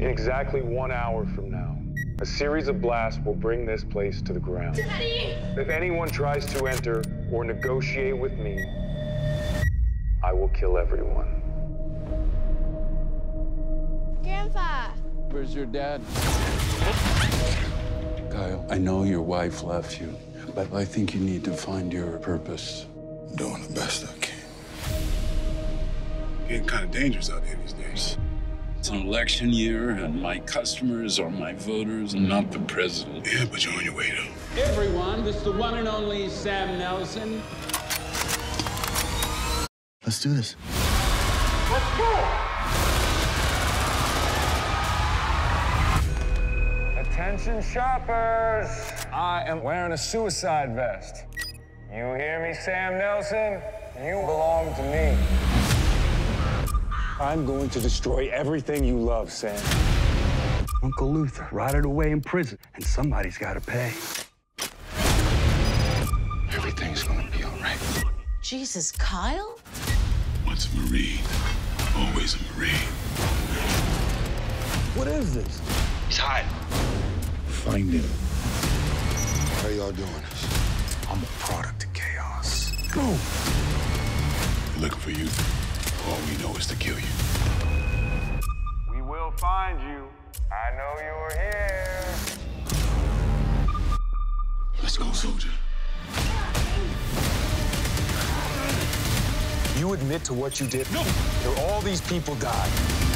In exactly 1 hour from now, a series of blasts will bring this place to the ground. Daddy! If anyone tries to enter or negotiate with me, I will kill everyone. Grandpa! Where's your dad? Kyle, I know your wife left you, but I think you need to find your purpose. I'm doing the best I can. Getting kind of dangerous out here these days. It's an election year, and my customers are my voters, not the president. Yeah, but you're on your way, though. Everyone, this is the one and only Sam Nelson. Let's do this. Let's go! Attention shoppers! I am wearing a suicide vest. You hear me, Sam Nelson? You belong to me. I'm going to destroy everything you love, Sam. Uncle Luther rotted away in prison, and somebody's got to pay. Everything's gonna be all right. Jesus, Kyle? Once a Marine, always a Marine. What is this? He's hiding. Find him. How are y'all doing? I'm a product of chaos. Go. We're looking for you. All we know is to kill you. We will find you. I know you are here. Let's go, soldier. You admit to what you did? No. All these people died.